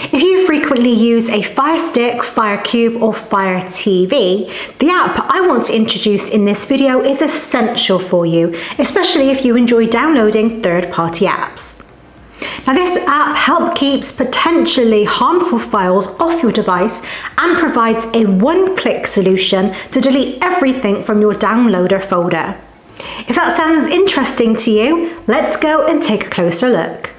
If you frequently use a Fire Stick, Fire Cube or Fire TV, the app I want to introduce in this video is essential for you, especially if you enjoy downloading third-party apps. Now, this app helps keep potentially harmful files off your device and provides a one-click solution to delete everything from your downloader folder. If that sounds interesting to you, let's go and take a closer look.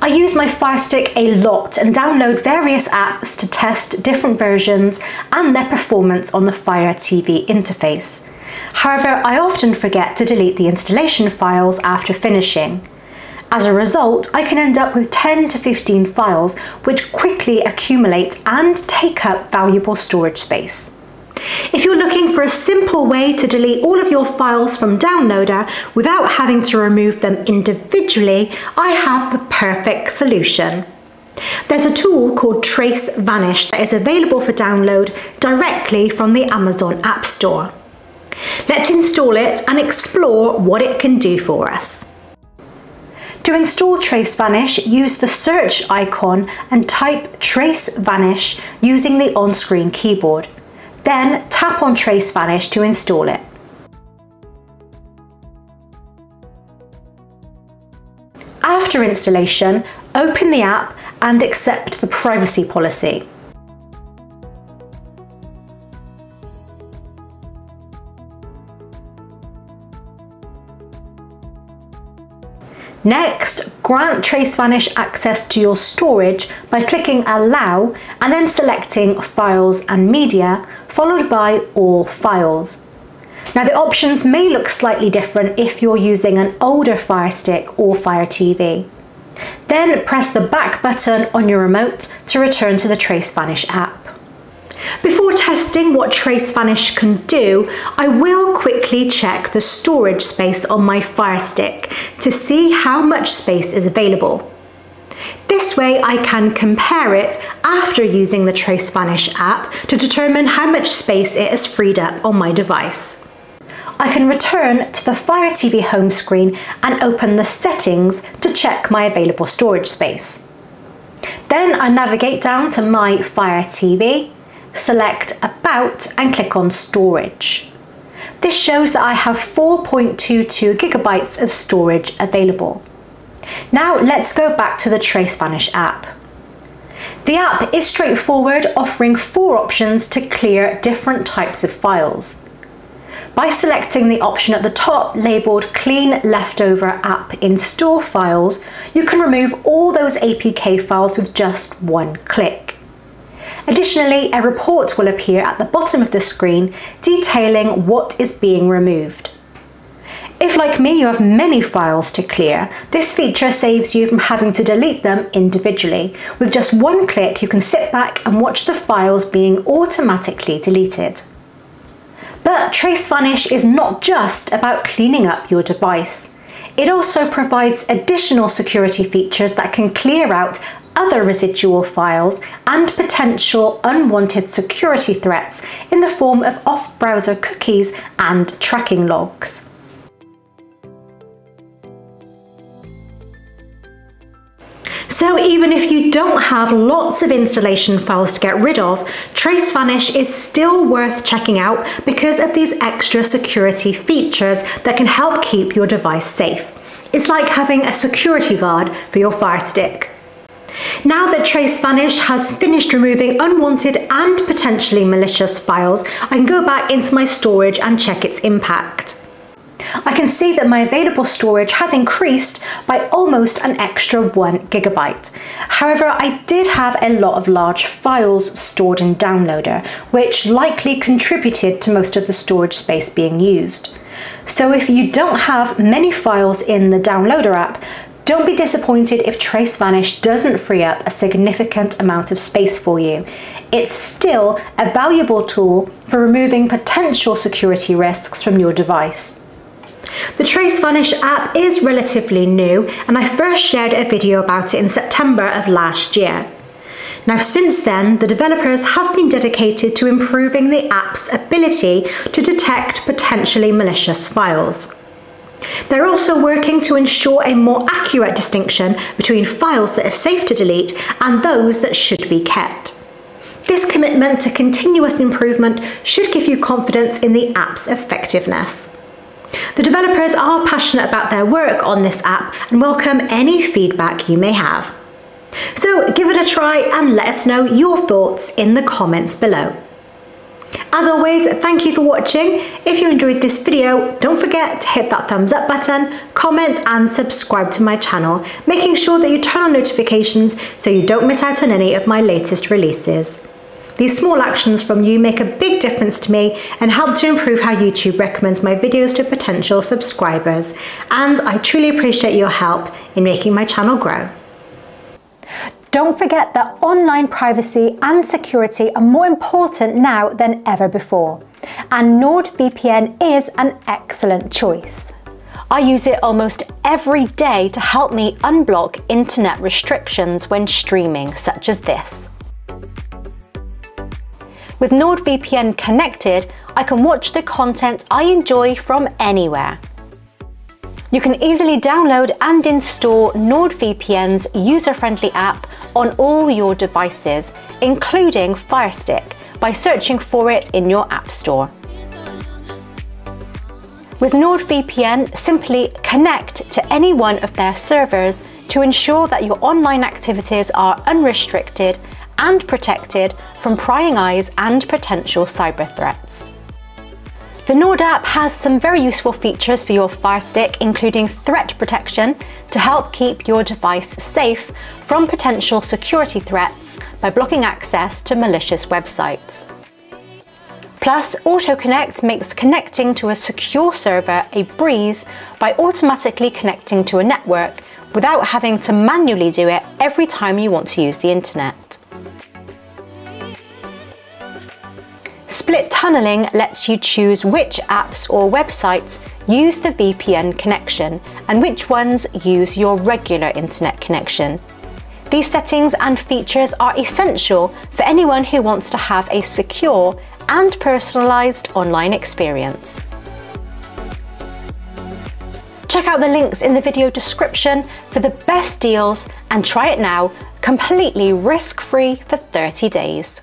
I use my Fire Stick a lot and download various apps to test different versions and their performance on the Fire TV interface. However, I often forget to delete the installation files after finishing. As a result, I can end up with 10 to 15 files, which quickly accumulate and take up valuable storage space. If you're looking for a simple way to delete all of your files from Downloader without having to remove them individually, I have the perfect solution. There's a tool called TraceVanish that is available for download directly from the Amazon App Store. Let's install it and explore what it can do for us. To install TraceVanish, use the search icon and type TraceVanish using the on-screen keyboard. Then tap on TraceVanish to install it. After installation, open the app and accept the privacy policy. Next, grant TraceVanish access to your storage by clicking Allow and then selecting Files and Media, followed by All Files. Now, the options may look slightly different if you're using an older Fire Stick or Fire TV. Then press the back button on your remote to return to the TraceVanish app. Before testing what TraceVanish can do, I will quickly check the storage space on my Fire Stick to see how much space is available. This way I can compare it after using the TraceVanish app to determine how much space it has freed up on my device. I can return to the Fire TV home screen and open the settings to check my available storage space. Then I navigate down to my Fire TV, select About and click on Storage. This shows that I have 4.22 gigabytes of storage available. Now let's go back to the TraceVanish app. The app is straightforward, offering 4 options to clear different types of files. By selecting the option at the top labelled Clean Leftover App Install Files, you can remove all those APK files with just one click. Additionally, a report will appear at the bottom of the screen detailing what is being removed. If, like me, you have many files to clear, this feature saves you from having to delete them individually. With just one click, you can sit back and watch the files being automatically deleted. But TraceVanish is not just about cleaning up your device. It also provides additional security features that can clear out other residual files and potential unwanted security threats in the form of off-browser cookies and tracking logs. So even if you don't have lots of installation files to get rid of, TraceVanish is still worth checking out because of these extra security features that can help keep your device safe. It's like having a security guard for your Fire Stick. Now that TraceVanish has finished removing unwanted and potentially malicious files, I can go back into my storage and check its impact. I can see that my available storage has increased by almost an extra 1 gigabyte. However, I did have a lot of large files stored in Downloader, which likely contributed to most of the storage space being used. So if you don't have many files in the Downloader app, don't be disappointed if TraceVanish doesn't free up a significant amount of space for you. It's still a valuable tool for removing potential security risks from your device. The TraceVanish app is relatively new, and I first shared a video about it in September of last year. Now, since then, the developers have been dedicated to improving the app's ability to detect potentially malicious files. They're also working to ensure a more accurate distinction between files that are safe to delete and those that should be kept. This commitment to continuous improvement should give you confidence in the app's effectiveness. The developers are passionate about their work on this app and welcome any feedback you may have. So give it a try and let us know your thoughts in the comments below. As always, thank you for watching. If you enjoyed this video, don't forget to hit that thumbs up button, comment and subscribe to my channel, making sure that you turn on notifications so you don't miss out on any of my latest releases. These small actions from you make a big difference to me and help to improve how YouTube recommends my videos to potential subscribers, and I truly appreciate your help in making my channel grow. Don't forget that online privacy and security are more important now than ever before, and NordVPN is an excellent choice. I use it almost every day to help me unblock internet restrictions when streaming, such as this. With NordVPN connected, I can watch the content I enjoy from anywhere. You can easily download and install NordVPN's user-friendly app on all your devices, including Fire Stick, by searching for it in your App Store. With NordVPN, simply connect to any one of their servers to ensure that your online activities are unrestricted and protected from prying eyes and potential cyber threats. The Nord app has some very useful features for your Fire Stick, including threat protection to help keep your device safe from potential security threats by blocking access to malicious websites. Plus, AutoConnect makes connecting to a secure server a breeze by automatically connecting to a network without having to manually do it every time you want to use the internet. Split tunneling lets you choose which apps or websites use the VPN connection and which ones use your regular internet connection. These settings and features are essential for anyone who wants to have a secure and personalized online experience. Check out the links in the video description for the best deals and try it now, completely risk-free for 30 days.